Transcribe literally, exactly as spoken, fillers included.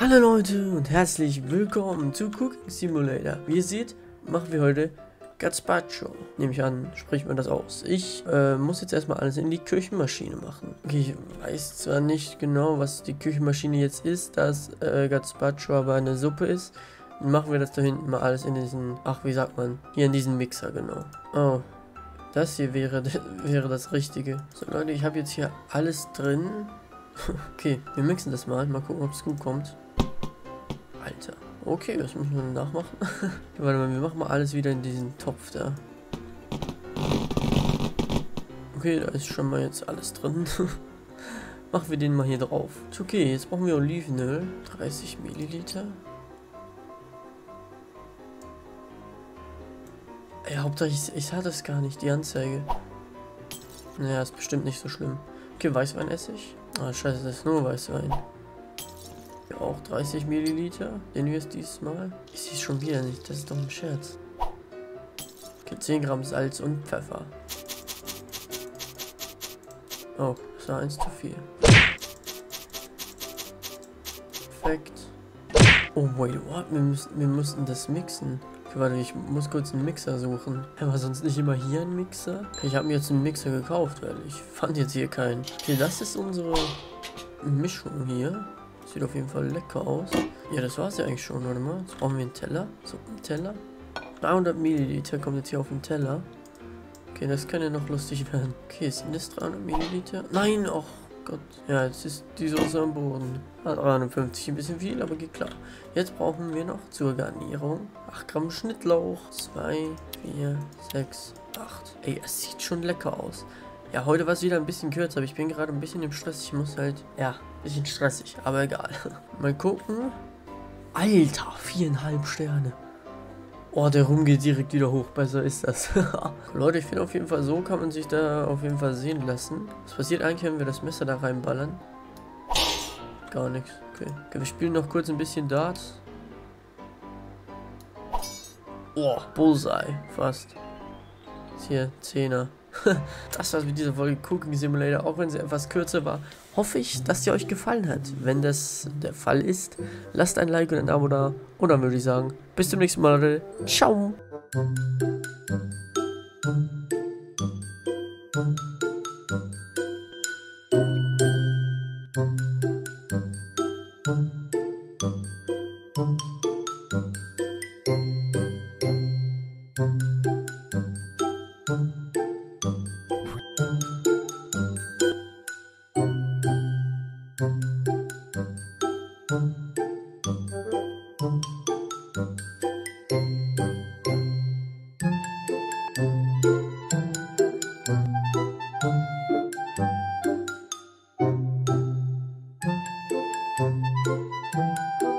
Hallo Leute und herzlich willkommen zu Cooking Simulator. Wie ihr seht, machen wir heute Gazpacho. Nehme ich an, spricht man das aus. Ich äh, muss jetzt erstmal alles in die Küchenmaschine machen. Okay, ich weiß zwar nicht genau, was die Küchenmaschine jetzt ist, dass äh, Gazpacho aber eine Suppe ist. Dann machen wir das da hinten mal alles in diesen, ach wie sagt man, hier in diesen Mixer, genau. Oh, das hier wäre, wäre das Richtige. So Leute, ich habe jetzt hier alles drin. Okay, wir mixen das mal. Mal gucken, ob es gut kommt. Alter. Okay, das müssen wir nachmachen. Warte mal, wir machen mal alles wieder in diesen Topf da. Okay, da ist schon mal jetzt alles drin. Machen wir den mal hier drauf. Okay, jetzt brauchen wir Olivenöl. dreißig Milliliter. Ey, Hauptsache, ich, ich sah das gar nicht, die Anzeige. Naja, ist bestimmt nicht so schlimm. Okay, Weißweinessig. Ah, scheiße, das ist nur Weißwein. Ja, auch dreißig Milliliter. Den wir es diesmal. Ich sehe es schon wieder nicht. Das ist doch ein Scherz. Okay, zehn Gramm Salz und Pfeffer. Oh, das war eins zu viel. Perfekt. Oh, wait, what? Wir müssen, wir müssen das mixen. Okay, warte, ich muss kurz einen Mixer suchen. Aber sonst nicht immer hier einen Mixer? Okay, ich habe mir jetzt einen Mixer gekauft, weil ich fand jetzt hier keinen. Okay, das ist unsere Mischung hier. Sieht auf jeden Fall lecker aus. Ja, das war es ja eigentlich schon, warte mal. Jetzt brauchen wir einen Teller. So, einen Teller. dreihundert Milliliter kommt jetzt hier auf den Teller. Okay, das kann ja noch lustig werden. Okay, sind das dreihundert Milliliter? Nein, oh Gott. Ja, jetzt ist die Soße am Boden. dreihundertfünfzig, ein bisschen viel, aber geht klar. Jetzt brauchen wir noch zur Garnierung acht Gramm Schnittlauch. zwei, vier, sechs, acht. Ey, es sieht schon lecker aus. Ja, heute war es wieder ein bisschen kürzer, aber ich bin gerade ein bisschen im Stress. Ich muss halt, ja, ein bisschen stressig, aber egal. Mal gucken. Alter, viereinhalb Sterne. Oh, der Rum geht direkt wieder hoch. Besser ist das. Leute, ich finde auf jeden Fall, so kann man sich da auf jeden Fall sehen lassen. Was passiert eigentlich, wenn wir das Messer da reinballern? Gar nichts. Okay. Okay, wir spielen noch kurz ein bisschen Darts. Oh, Bullseye. Fast. Jetzt hier, Zehner. Das war's mit dieser Folge Cooking Simulator, auch wenn sie etwas kürzer war. Hoffe ich, dass sie euch gefallen hat. Wenn das der Fall ist, lasst ein Like und ein Abo da. Und dann würde ich sagen, bis zum nächsten Mal, Leute. Ciao! Thank you.